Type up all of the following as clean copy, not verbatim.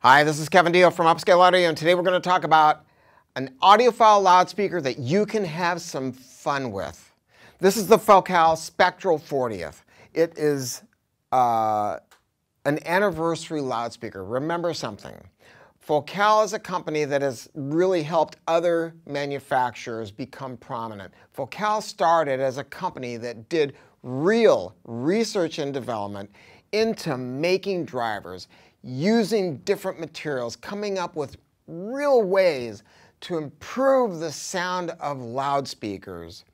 Hi, this is Kevin Deal from Upscale Audio, and today we're going to talk about an audiophile loudspeaker that you can have some fun with. This is the Focal Spectral 40th. It is an anniversary loudspeaker. Remember something. Focal is a company that has really helped other manufacturers become prominent. Focal started as a company that did real research and development into making drivers, using different materials, coming up with real ways to improve the sound of loudspeakers.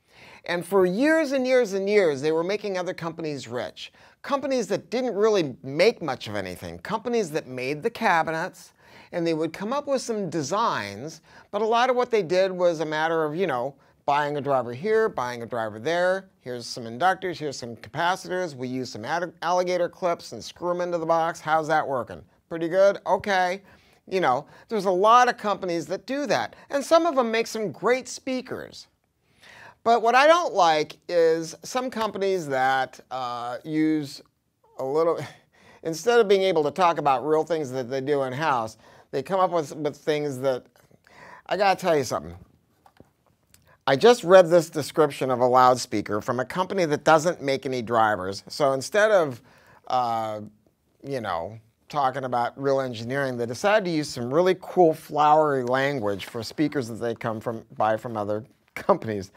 And for years and years and years, they were making other companies rich. Companies that didn't really make much of anything. Companies that made the cabinets, and they would come up with some designs, but a lot of what they did was a matter of, buying a driver here, buying a driver there. Here's some inductors, here's some capacitors. We use some alligator clips and screw them into the box. How's that working? Pretty good? Okay. There's a lot of companies that do that. And some of them make some great speakers. But what I don't like is some companies that use a little, instead of being able to talk about real things that they do in-house, they come up with things that, I gotta tell you something. I just read this description of a loudspeaker from a company that doesn't make any drivers. So instead of, talking about real engineering, they decided to use some really cool flowery language for speakers that they buy from other companies.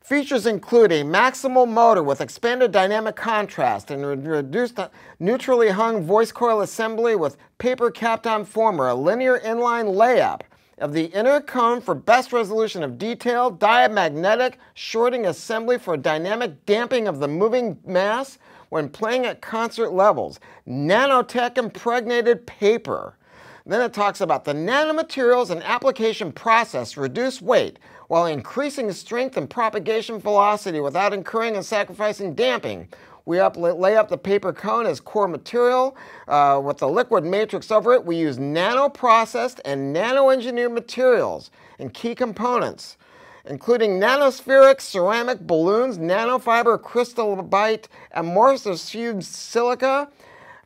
Features include a maximal motor with expanded dynamic contrast and reduced neutrally hung voice coil assembly with paper capped-on former, a linear inline layup of the inner cone for best resolution of detail, diamagnetic shorting assembly for dynamic damping of the moving mass when playing at concert levels, nanotech impregnated paper. Then it talks about the nanomaterials and application process reduce weight while increasing strength and propagation velocity without incurring and sacrificing damping. We lay up the paper cone as core material with the liquid matrix over it. We use nano-processed and nano-engineered materials and key components, including nanospheric ceramic balloons, nanofiber crystallite, amorphous fused silica.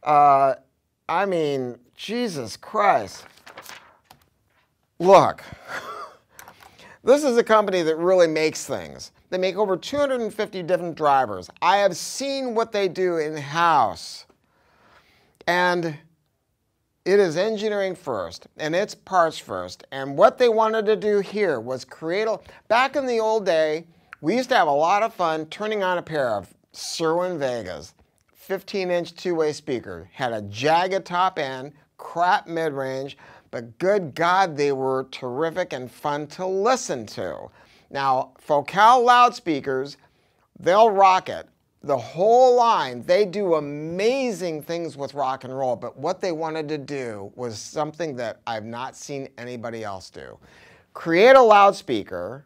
I mean, Jesus Christ. Look, this is a company that really makes things. They make over 250 different drivers. I have seen what they do in-house. And it is engineering first, and it's parts first. And what they wanted to do here was create a... Back in the old day, we used to have a lot of fun turning on a pair of Cerwin Vegas. 15-inch two-way speaker. Had a jagged top end, crap mid-range, but good God, they were terrific and fun to listen to. Now, Focal loudspeakers, they'll rock it. The whole line, they do amazing things with rock and roll, but what they wanted to do was something that I've not seen anybody else do. Create a loudspeaker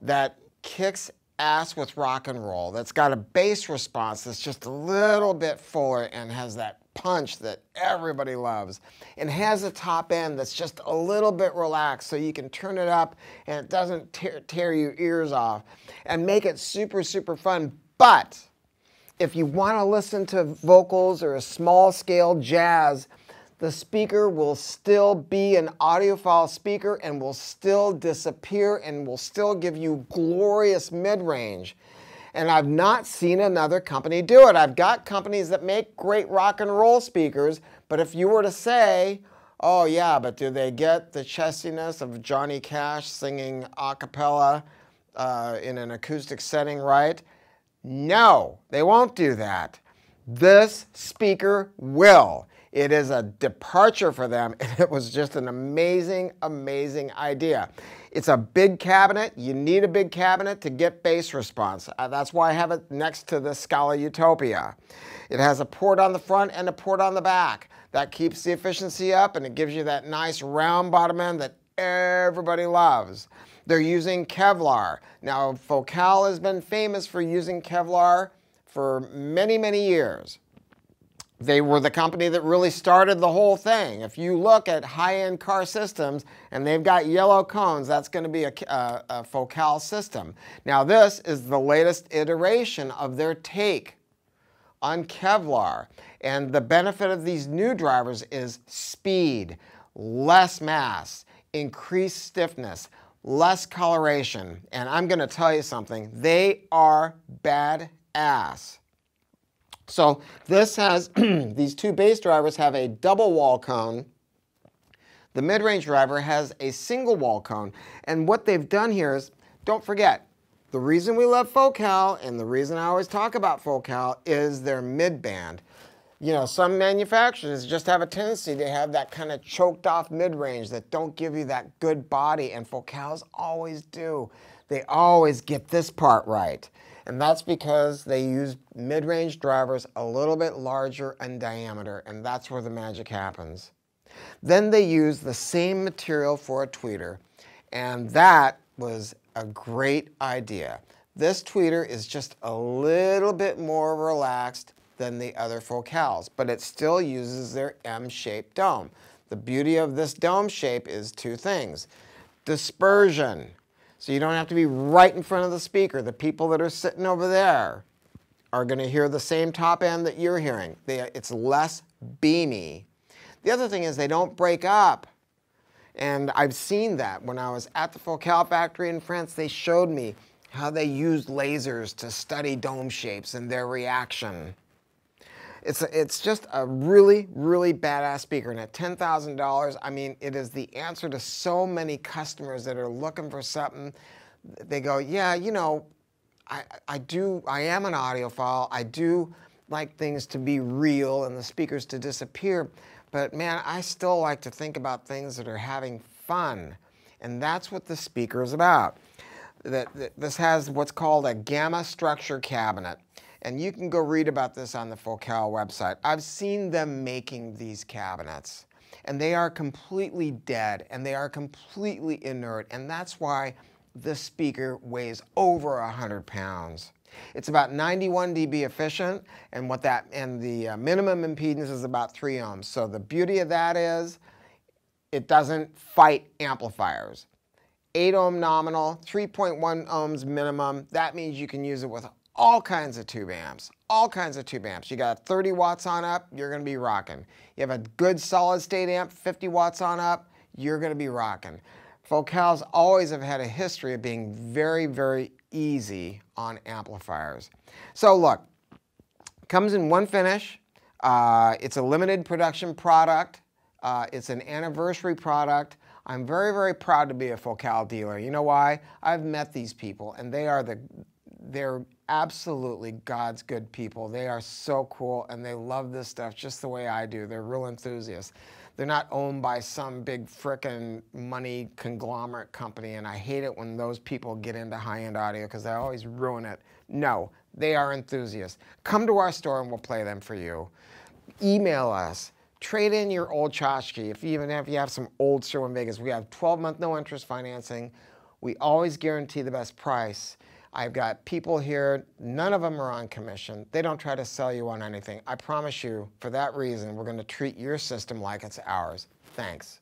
that kicks ass with rock and roll, that's got a bass response that's just a little bit fuller and has that punch that everybody loves, and has a top end that's just a little bit relaxed so you can turn it up and it doesn't tear your ears off, and make it super, super fun. But if you want to listen to vocals or a small scale jazz, the speaker will still be an audiophile speaker and will still disappear and will still give you glorious mid-range. And I've not seen another company do it. I've got companies that make great rock and roll speakers, but if you were to say, oh yeah, but do they get the chestiness of Johnny Cash singing a cappella in an acoustic setting right? No, they won't do that. This speaker will. It is a departure for them, and it was just an amazing, amazing idea. It's a big cabinet. You need a big cabinet to get bass response. That's why I have it next to the Scala Utopia. It has a port on the front and a port on the back. That keeps the efficiency up, and it gives you that nice round bottom end that everybody loves. They're using Kevlar. Now, Focal has been famous for using Kevlar for many, many years. They were the company that really started the whole thing. If you look at high-end car systems and they've got yellow cones, that's going to be a Focal system. Now this is the latest iteration of their take on Kevlar. And the benefit of these new drivers is speed, less mass, increased stiffness, less coloration. And I'm going to tell you something, they are badass. So this has, these two base drivers have a double wall cone. The mid-range driver has a single wall cone. And what they've done here is, don't forget, the reason we love Focal and the reason I always talk about Focal is their midband. You know, some manufacturers just have a tendency to have that kind of choked off mid-range that don't give you that good body, and Focals always do. They always get this part right. And that's because they use mid-range drivers a little bit larger in diameter, and that's where the magic happens. Then they use the same material for a tweeter, and that was a great idea. This tweeter is just a little bit more relaxed than the other Focals, but it still uses their M-shaped dome. The beauty of this dome shape is two things. Dispersion, so you don't have to be right in front of the speaker. The people that are sitting over there are going to hear the same top end that you're hearing. It's less beamy. The other thing is they don't break up. And I've seen that when I was at the Focal factory in France. They showed me how they used lasers to study dome shapes and their reaction. It's just a really, really badass speaker. And at $10,000, I mean, it is the answer to so many customers that are looking for something. They go, yeah, you know, I am an audiophile. I do like things to be real and the speakers to disappear. But man, I still like to think about things that are having fun. And that's what the speaker is about. This has what's called a gamma structure cabinet. And you can go read about this on the Focal website. I've seen them making these cabinets. And they are completely dead. And they are completely inert. And that's why this speaker weighs over 100 pounds. It's about 91 dB efficient, and the minimum impedance is about 3 ohms. So the beauty of that is it doesn't fight amplifiers. 8 ohm nominal, 3.1 ohms minimum. That means you can use it with all kinds of tube amps, all kinds of tube amps. You got 30 watts on up, you're going to be rocking. You have a good solid state amp, 50 watts on up, you're going to be rocking. Focals always have had a history of being very, very easy on amplifiers. So look, comes in one finish. It's a limited production product. It's an anniversary product. I'm very, very proud to be a Focal dealer. You know why? I've met these people, and they're absolutely God's good people. They are so cool, and they love this stuff just the way I do. They're real enthusiasts. They're not owned by some big frickin' money conglomerate company, and I hate it when those people get into high-end audio because they always ruin it. No, they are enthusiasts. Come to our store and we'll play them for you. Email us. Trade in your old tchotchke. Even if you have some old Cerwin Vegas, we have 12-month no-interest financing. We always guarantee the best price. I've got people here, none of them are on commission. They don't try to sell you on anything. I promise you, for that reason, we're going to treat your system like it's ours. Thanks.